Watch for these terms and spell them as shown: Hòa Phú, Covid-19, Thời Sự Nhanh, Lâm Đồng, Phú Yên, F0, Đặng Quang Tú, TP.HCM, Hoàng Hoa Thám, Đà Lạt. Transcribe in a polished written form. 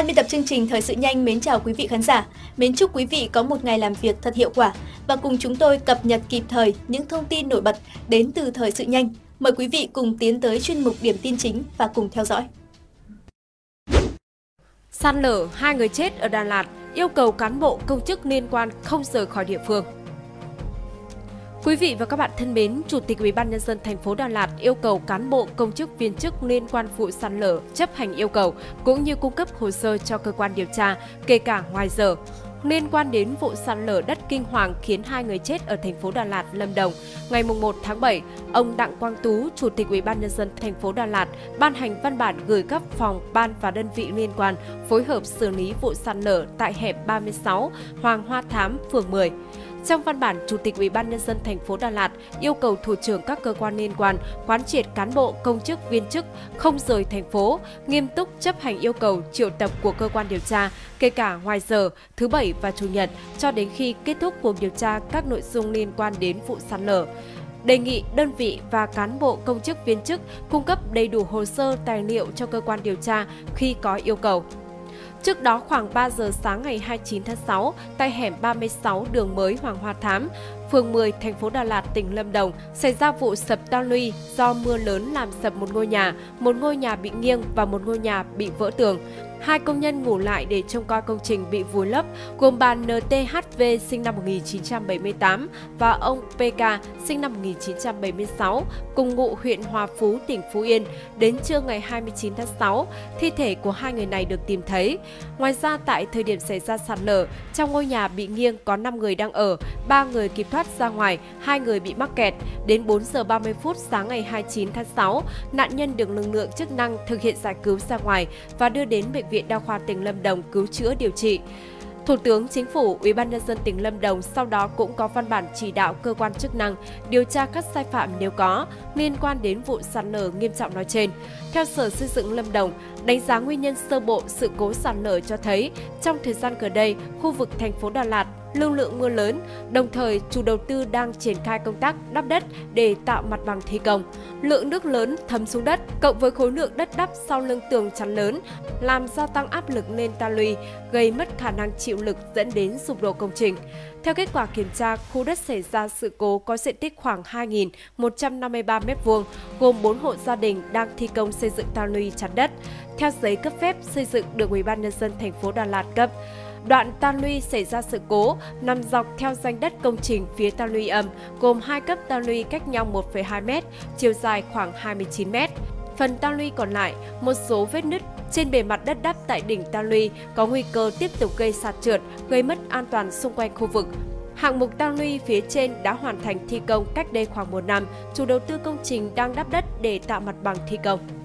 Ban biên tập chương trình Thời Sự Nhanh mến chào quý vị khán giả, mến chúc quý vị có một ngày làm việc thật hiệu quả và cùng chúng tôi cập nhật kịp thời những thông tin nổi bật đến từ Thời Sự Nhanh. Mời quý vị cùng tiến tới chuyên mục điểm tin chính và cùng theo dõi. San lở 2 người chết ở Đà Lạt, yêu cầu cán bộ công chức liên quan không rời khỏi địa phương. Quý vị và các bạn thân mến, Chủ tịch Ủy ban nhân dân thành phố Đà Lạt yêu cầu cán bộ, công chức, viên chức liên quan vụ sạt lở chấp hành yêu cầu cũng như cung cấp hồ sơ cho cơ quan điều tra, kể cả ngoài giờ. Liên quan đến vụ sạt lở đất kinh hoàng khiến 2 người chết ở thành phố Đà Lạt, Lâm Đồng, ngày 1 tháng 7, ông Đặng Quang Tú, Chủ tịch Ủy ban nhân dân thành phố Đà Lạt ban hành văn bản gửi các phòng, ban và đơn vị liên quan phối hợp xử lý vụ sạt lở tại hẻm 36, Hoàng Hoa Thám, phường 10. Trong văn bản, Chủ tịch Ủy ban nhân dân thành phố Đà Lạt yêu cầu thủ trưởng các cơ quan liên quan quán triệt cán bộ, công chức, viên chức không rời thành phố, nghiêm túc chấp hành yêu cầu triệu tập của cơ quan điều tra, kể cả ngoài giờ thứ Bảy và Chủ nhật cho đến khi kết thúc cuộc điều tra các nội dung liên quan đến vụ sạt lở. Đề nghị đơn vị và cán bộ, công chức, viên chức cung cấp đầy đủ hồ sơ, tài liệu cho cơ quan điều tra khi có yêu cầu. Trước đó khoảng 3 giờ sáng ngày 29 tháng 6, tại hẻm 36 đường mới Hoàng Hoa Thám, phường 10, thành phố Đà Lạt, tỉnh Lâm Đồng, xảy ra vụ sập ta luy do mưa lớn làm sập một ngôi nhà bị nghiêng và một ngôi nhà bị vỡ tường. 2 công nhân ngủ lại để trông coi công trình bị vùi lấp, gồm bà NTHV sinh năm 1978 và ông PK sinh năm 1976, cùng ngụ huyện Hòa Phú, tỉnh Phú Yên. Đến trưa ngày 29 tháng 6, thi thể của 2 người này được tìm thấy. Ngoài ra, tại thời điểm xảy ra sạt lở, trong ngôi nhà bị nghiêng có 5 người đang ở, 3 người kịp thoát ra ngoài, 2 người bị mắc kẹt. Đến 4 giờ 30 phút sáng ngày 29 tháng 6, nạn nhân được lực lượng chức năng thực hiện giải cứu ra ngoài và đưa đến bệnh viện Đa khoa tỉnh Lâm Đồng cứu chữa điều trị. Thủ tướng Chính phủ, Ủy ban nhân dân tỉnh Lâm Đồng sau đó cũng có văn bản chỉ đạo cơ quan chức năng điều tra các sai phạm nếu có liên quan đến vụ sạt lở nghiêm trọng nói trên. Theo Sở Xây dựng Lâm Đồng, đánh giá nguyên nhân sơ bộ sự cố sạt lở cho thấy trong thời gian gần đây, khu vực thành phố Đà Lạt lưu lượng mưa lớn, đồng thời chủ đầu tư đang triển khai công tác đắp đất để tạo mặt bằng thi công. Lượng nước lớn thấm xuống đất cộng với khối lượng đất đắp sau lưng tường chắn lớn làm gia tăng áp lực lên ta luy, gây mất khả năng chịu lực dẫn đến sụp đổ công trình. Theo kết quả kiểm tra, khu đất xảy ra sự cố có diện tích khoảng 2.153 m2, gồm 4 hộ gia đình đang thi công xây dựng ta luy chắn đất theo giấy cấp phép xây dựng được Ủy ban nhân dân thành phố Đà Lạt cấp. Đoạn ta luy xảy ra sự cố nằm dọc theo ranh đất công trình phía ta luy âm, gồm 2 cấp ta luy cách nhau 1,2 m, chiều dài khoảng 29 m. Phần ta luy còn lại, một số vết nứt trên bề mặt đất đắp tại đỉnh ta luy có nguy cơ tiếp tục gây sạt trượt, gây mất an toàn xung quanh khu vực. Hạng mục ta luy phía trên đã hoàn thành thi công cách đây khoảng 1 năm, chủ đầu tư công trình đang đắp đất để tạo mặt bằng thi công.